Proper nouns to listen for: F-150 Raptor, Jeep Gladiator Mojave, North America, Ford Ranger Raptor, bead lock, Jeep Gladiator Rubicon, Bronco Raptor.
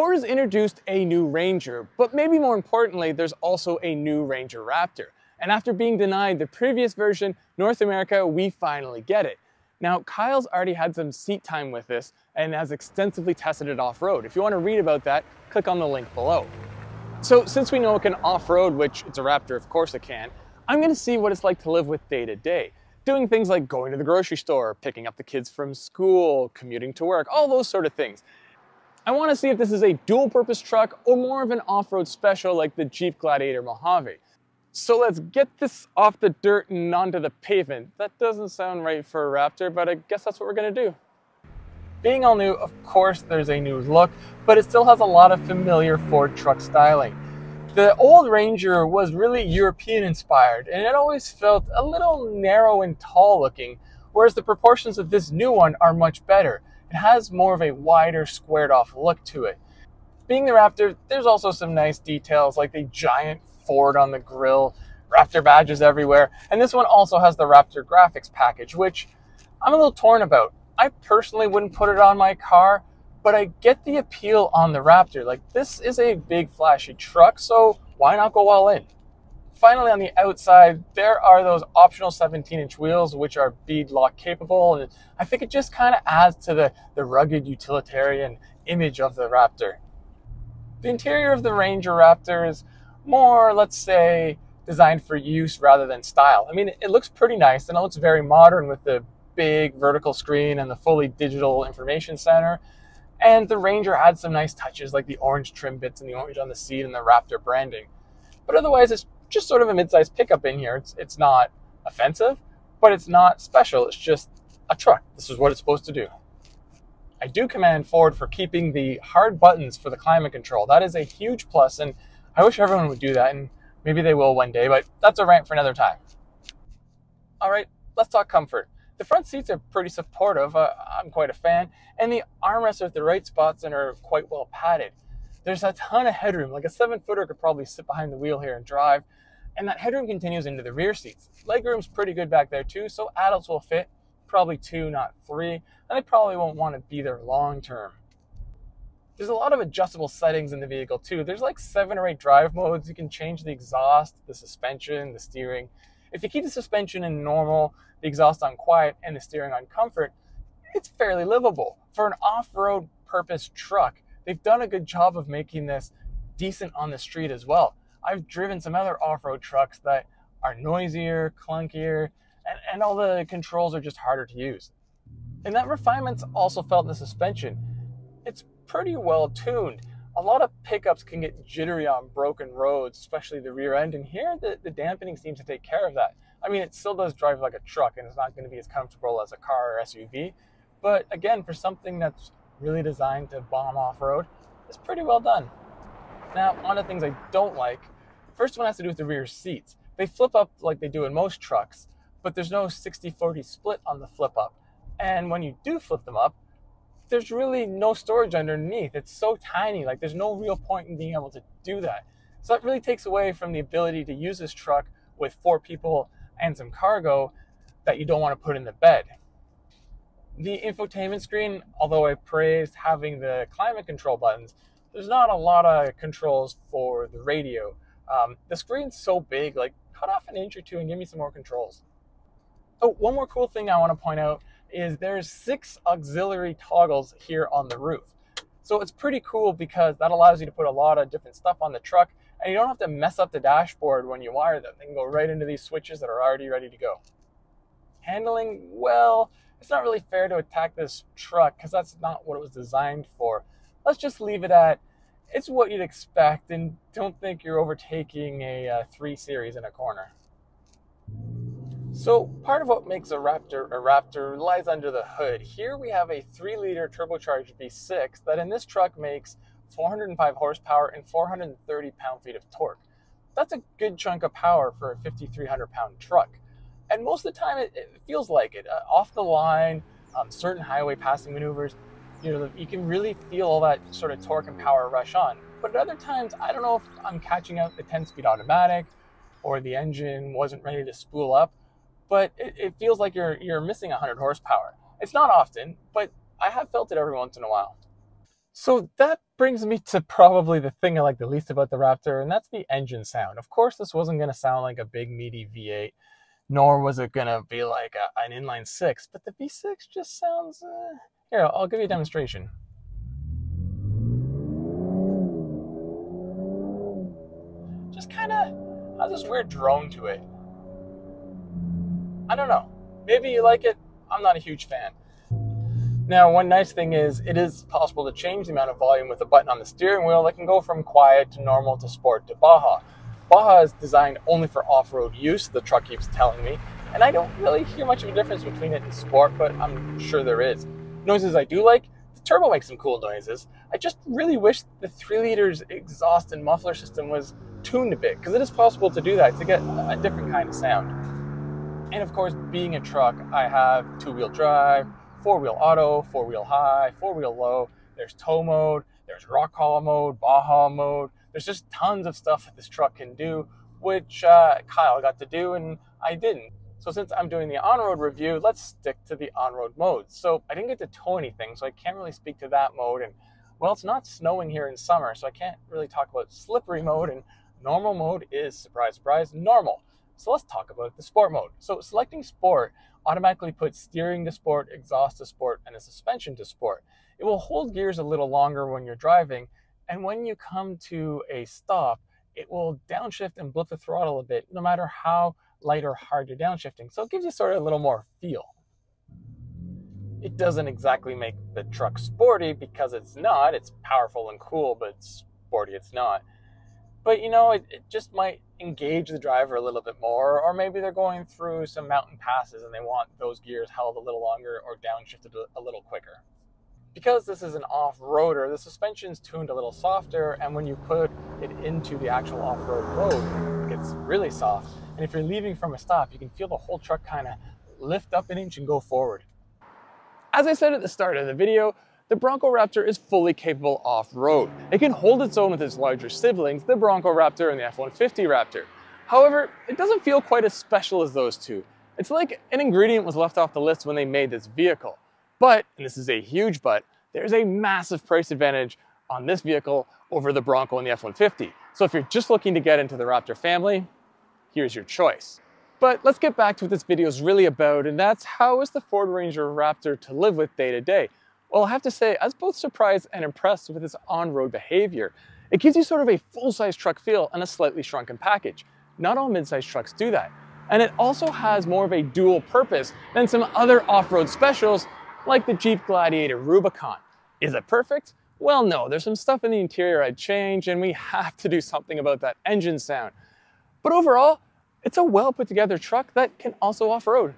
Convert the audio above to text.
Ford has introduced a new Ranger, but maybe more importantly, there's also a new Ranger Raptor. And after being denied the previous version, North America, we finally get it. Now, Kyle's already had some seat time with this and has extensively tested it off-road. If you want to read about that, click on the link below. So since we know it can off-road, which it's a Raptor, of course it can, I'm going to see what it's like to live with day to day. Doing things like going to the grocery store, picking up the kids from school, commuting to work, all those sort of things. I want to see if this is a dual-purpose truck or more of an off-road special like the Jeep Gladiator Mojave. So let's get this off the dirt and onto the pavement. That doesn't sound right for a Raptor, but I guess that's what we're going to do. Being all new, of course, there's a new look, but it still has a lot of familiar Ford truck styling. The old Ranger was really European-inspired, and it always felt a little narrow and tall-looking, whereas the proportions of this new one are much better. It has more of a wider, squared-off look to it. Being the Raptor, there's also some nice details, like the giant Ford on the grill, Raptor badges everywhere, and this one also has the Raptor graphics package, which I'm a little torn about. I personally wouldn't put it on my car, but I get the appeal on the Raptor. Like, this is a big, flashy truck, so why not go all in? Finally, on the outside, there are those optional 17-inch wheels, which are bead lock capable, and I think it just kind of adds to the rugged utilitarian image of the Raptor. The interior of the Ranger Raptor is more, let's say, designed for use rather than style. I mean, it looks pretty nice, and it looks very modern with the big vertical screen and the fully digital information center. And the Ranger had some nice touches, like the orange trim bits and the orange on the seat and the Raptor branding. But otherwise, it's just sort of a mid-sized pickup in here. It's not offensive, but it's not special. It's just a truck. This is what it's supposed to do. I do commend Ford for keeping the hard buttons for the climate control. That is a huge plus, and I wish everyone would do that, and maybe they will one day, but that's a rant for another time. All right, let's talk comfort. The front seats are pretty supportive, I'm quite a fan, and the armrests are at the right spots and are quite well padded. There's a ton of headroom, like a 7-footer could probably sit behind the wheel here and drive, and that headroom continues into the rear seats. Legroom's pretty good back there too, so adults will fit, probably 2, not 3, and they probably won't want to be there long term. There's a lot of adjustable settings in the vehicle too. There's like 7 or 8 drive modes. You can change the exhaust, the suspension, the steering. If you keep the suspension in normal, the exhaust on quiet, and the steering on comfort, it's fairly livable. For an off-road purpose truck, they've done a good job of making this decent on the street as well. I've driven some other off-road trucks that are noisier, clunkier, and all the controls are just harder to use. And that refinement's also felt in the suspension. It's pretty well tuned. A lot of pickups can get jittery on broken roads, especially the rear end, and here the dampening seems to take care of that. I mean, it still does drive like a truck, and it's not going to be as comfortable as a car or SUV, but again, for something that's really designed to bomb off-road, it's pretty well done. Now, on to things I don't like. First one has to do with the rear seats. They flip up like they do in most trucks, but there's no 60-40 split on the flip up, and when you do flip them up, there's really no storage underneath. It's so tiny, like there's no real point in being able to do that. So that really takes away from the ability to use this truck with 4 people and some cargo that you don't want to put in the bed. The infotainment screen, although I praised having the climate control buttons, there's not a lot of controls for the radio. The screen's so big, like cut off an inch or 2 and give me some more controls. Oh, one more cool thing I want to point out is there's 6 auxiliary toggles here on the roof. So it's pretty cool because that allows you to put a lot of different stuff on the truck, and you don't have to mess up the dashboard when you wire them. They can go right into these switches that are already ready to go. Handling, well, it's not really fair to attack this truck because that's not what it was designed for. Let's just leave it at, it's what you'd expect, and don't think you're overtaking a 3 Series in a corner. So part of what makes a Raptor lies under the hood. Here we have a 3-liter turbocharged V6 that in this truck makes 405 horsepower and 430 pound-feet of torque. That's a good chunk of power for a 5,300-pound truck. And most of the time it feels like it. Off the line, certain highway passing maneuvers, you know, you can really feel all that sort of torque and power rush on. But at other times, I don't know if I'm catching out the 10-speed automatic or the engine wasn't ready to spool up, but it feels like you're missing 100 horsepower. It's not often, but I have felt it every once in a while. So that brings me to probably the thing I like the least about the Raptor, and that's the engine sound. Of course, this wasn't going to sound like a big meaty V8, nor was it going to be like an inline six, but the V6 just sounds... Here, I'll give you a demonstration. Just kind of has this weird drone to it. I don't know. Maybe you like it. I'm not a huge fan. Now, one nice thing is it is possible to change the amount of volume with a button on the steering wheel that can go from quiet to normal to sport to Baja. Baja is designed only for off-road use, the truck keeps telling me, and I don't really hear much of a difference between it and sport, but I'm sure there is. Noises I do like, the turbo makes some cool noises. I just really wish the 3-liter's exhaust and muffler system was tuned a bit, because it is possible to do that, to get a different kind of sound. And of course, being a truck, I have 2-wheel drive, 4-wheel auto, 4-wheel high, 4-wheel low. There's tow mode, there's rock haul mode, Baja mode. There's just tons of stuff that this truck can do, which Kyle got to do and I didn't. So since I'm doing the on-road review, let's stick to the on-road mode. So I didn't get to tow anything, so I can't really speak to that mode. And well, it's not snowing here in summer, so I can't really talk about slippery mode, and normal mode is, surprise, surprise, normal. So let's talk about the sport mode. So selecting sport automatically puts steering to sport, exhaust to sport, and a suspension to sport. It will hold gears a little longer when you're driving, and when you come to a stop, it will downshift and blip the throttle a bit, no matter how light or hard you're downshifting. So it gives you sort of a little more feel. It doesn't exactly make the truck sporty, because it's not. It's powerful and cool, but sporty it's not. But you know, it just might engage the driver a little bit more, or maybe they're going through some mountain passes and they want those gears held a little longer or downshifted a little quicker. Because this is an off-roader, the suspension's tuned a little softer, and when you put it into the actual off-road mode, it gets really soft. And if you're leaving from a stop, you can feel the whole truck kind of lift up an inch and go forward. As I said at the start of the video, the Bronco Raptor is fully capable off-road. It can hold its own with its larger siblings, the Bronco Raptor and the F-150 Raptor. However, it doesn't feel quite as special as those two. It's like an ingredient was left off the list when they made this vehicle. But, and this is a huge but, there's a massive price advantage on this vehicle over the Bronco and the F-150. So if you're just looking to get into the Raptor family, here's your choice. But let's get back to what this video is really about, and that's how is the Ford Ranger Raptor to live with day to day. Well, I have to say, I was both surprised and impressed with its on-road behavior. It gives you sort of a full-size truck feel and a slightly shrunken package. Not all mid-size trucks do that. And it also has more of a dual purpose than some other off-road specials like the Jeep Gladiator Rubicon. Is it perfect? Well, no, there's some stuff in the interior I'd change, and we have to do something about that engine sound. But overall, it's a well put together truck that can also off-road.